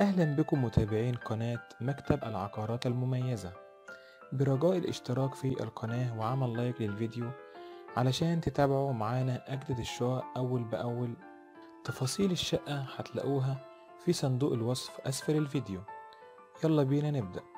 أهلا بكم متابعين قناة مكتب العقارات المميزة، برجاء الاشتراك في القناة وعمل لايك للفيديو علشان تتابعوا معانا أجدد الشقق أول بأول. تفاصيل الشقة هتلاقوها في صندوق الوصف أسفل الفيديو. يلا بينا نبدأ.